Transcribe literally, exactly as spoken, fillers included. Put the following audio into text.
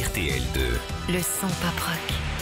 R T L deux. Le son pop rock.